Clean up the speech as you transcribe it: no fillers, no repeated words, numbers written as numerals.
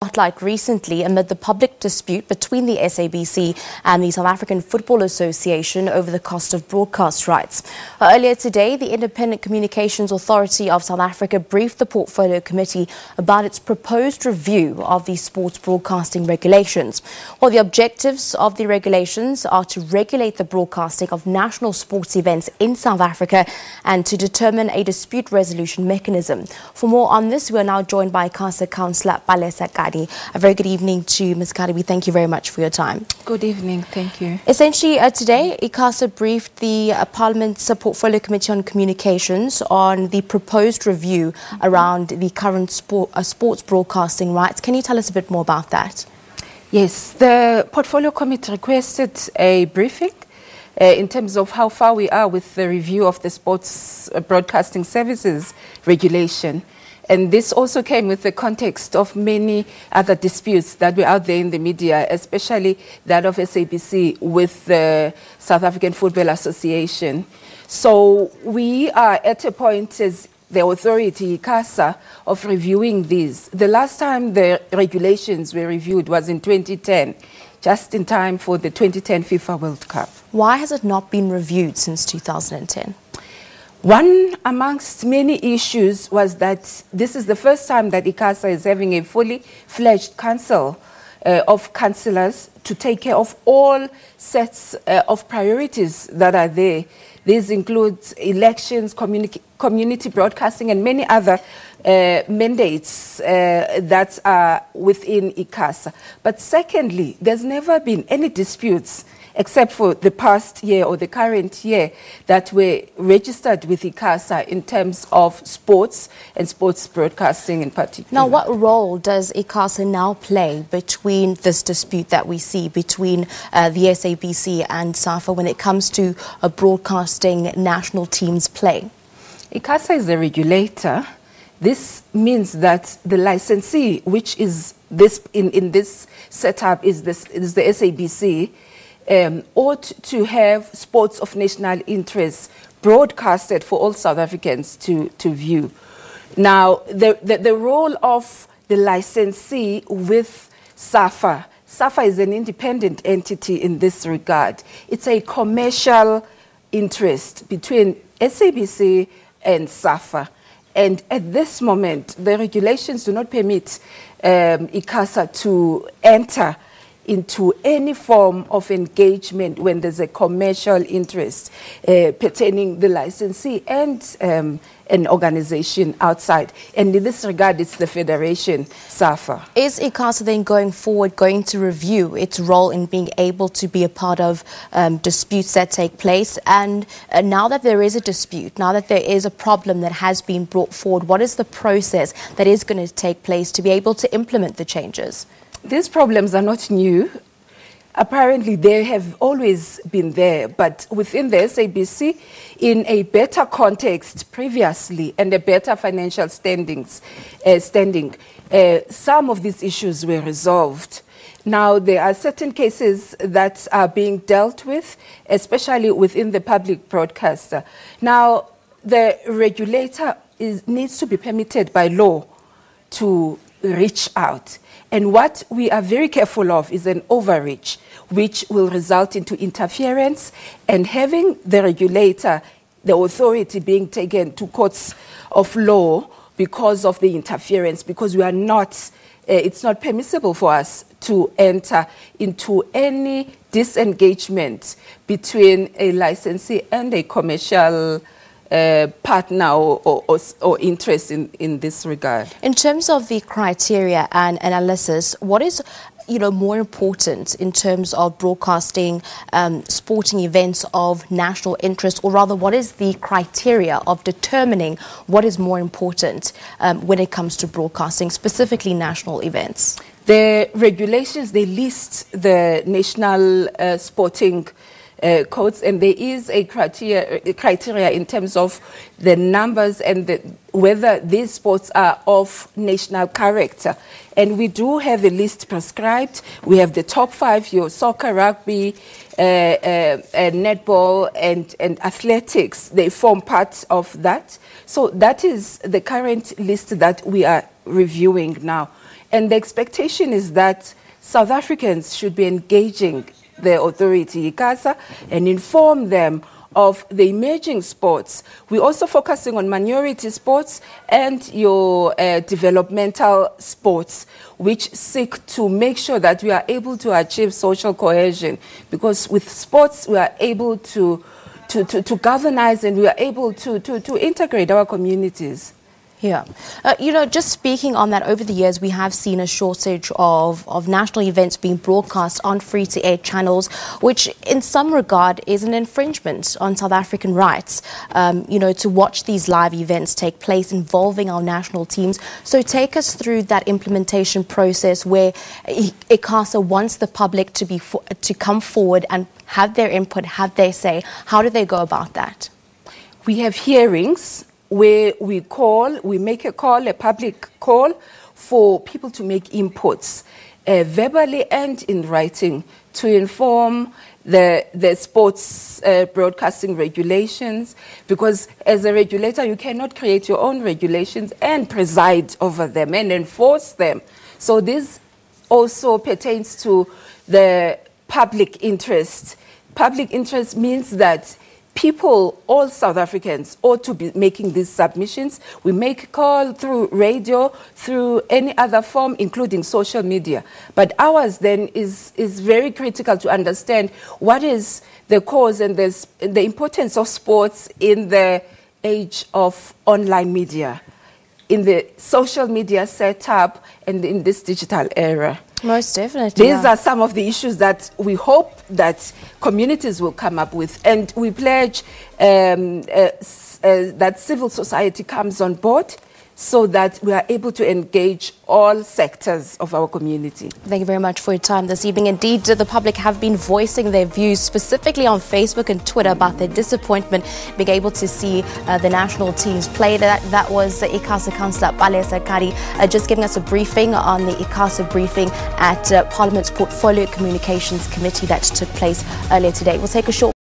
Spotlight recently amid the public dispute between the SABC and the South African Football Association over the cost of broadcast rights. Earlier today, the Independent Communications Authority of South Africa briefed the Portfolio Committee about its proposed review of the sports broadcasting regulations. Well, the objectives of the regulations are to regulate the broadcasting of national sports events in South Africa and to determine a dispute resolution mechanism. For more on this, we are now joined by ICASA Councillor Palesa Kadi. A very good evening to Ms. Kadi. We thank you very much for your time. Good evening. Thank you. Essentially, today, ICASA briefed the Parliament's Portfolio Committee on Communications on the proposed review around the current sports broadcasting rights. Can you tell us a bit more about that? Yes. The Portfolio Committee requested a briefing in terms of how far we are with the review of the sports broadcasting services regulation. And this also came with the context of many other disputes that were out there in the media, especially that of SABC with the South African Football Association. So we are at a point as the authority, ICASA, of reviewing these. The last time the regulations were reviewed was in 2010, just in time for the 2010 FIFA World Cup. Why has it not been reviewed since 2010? One amongst many issues was that this is the first time that ICASA is having a fully fledged council of councillors to take care of all sets of priorities that are there. These include elections, community broadcasting and many other mandates that are within ICASA. But secondly, there's never been any disputes except for the past year or the current year that were registered with ICASA in terms of sports and sports broadcasting in particular. Now, what role does ICASA now play between this dispute that we see between the SABC and SAFA when it comes to broadcasting national teams play? ICASA is the regulator. This means that the licensee, which is this in this setup, is the SABC, ought to have sports of national interest broadcasted for all South Africans to view. Now, the role of the licensee with SAFA. SAFA is an independent entity in this regard. It's a commercial interest between SABC and SAFA. And at this moment, the regulations do not permit ICASA to enter into any form of engagement when there's a commercial interest pertaining the licensee and an organization outside. And in this regard, it's the Federation, SAFA. Is ICASA then going forward going to review its role in being able to be a part of disputes that take place? And now that there is a dispute, now that there is a problem that has been brought forward, what is the process that is going to take place to be able to implement the changes? These problems are not new. Apparently, they have always been there, but within the SABC, in a better context previously and a better financial standing, some of these issues were resolved. Now, there are certain cases that are being dealt with, especially within the public broadcaster. Now, the regulator needs to be permitted by law to reach out. And what we are very careful of is an overreach, which will result into interference and having the regulator, the authority being taken to courts of law because of the interference, because we are not, it's not permissible for us to enter into any disengagement between a licensee and a commercial partner or interest in this regard. In terms of the criteria and analysis, what is more important in terms of broadcasting sporting events of national interest, or rather what is the criteria of determining what is more important when it comes to broadcasting, specifically national events? The regulations, they list the national sporting codes, and there is a criteria in terms of the numbers and whether these sports are of national character. And we do have a list prescribed. We have the top five, your soccer, rugby, netball and athletics. They form part of that. So that is the current list that we are reviewing now. And the expectation is that South Africans should be engaging the authority, ICASA, and inform them of the emerging sports. We're also focusing on minority sports and your developmental sports, which seek to make sure that we are able to achieve social cohesion, because with sports we are able to galvanize, and we are able to integrate our communities. Yeah. You know, just speaking on that, over the years, we have seen a shortage of national events being broadcast on free-to-air channels, which in some regard is an infringement on South African rights, you know, to watch these live events take place involving our national teams. So take us through that implementation process where ICASA wants the public to come forward and have their input, have their say. How do they go about that? We have hearings where we make a call, a public call, for people to make inputs verbally and in writing, to inform the sports broadcasting regulations, because as a regulator you cannot create your own regulations and preside over them and enforce them. So this also pertains to the public interest. Public interest means that people, all South Africans, ought to be making these submissions. We make a call through radio, through any other form, including social media. But ours then is very critical to understand what is the cause and the importance of sports in the age of online media, in the social media setup, and in this digital era. Most definitely. These are some of the issues that we hope that communities will come up with. And we pledge that civil society comes on board, so that we are able to engage all sectors of our community. Thank you very much for your time this evening. Indeed, the public have been voicing their views, specifically on Facebook and Twitter, about their disappointment being able to see the national teams play. That was ICASA Councillor Palesa Kadi just giving us a briefing on the ICASA briefing at Parliament's Portfolio Communications Committee that took place earlier today. We'll take a short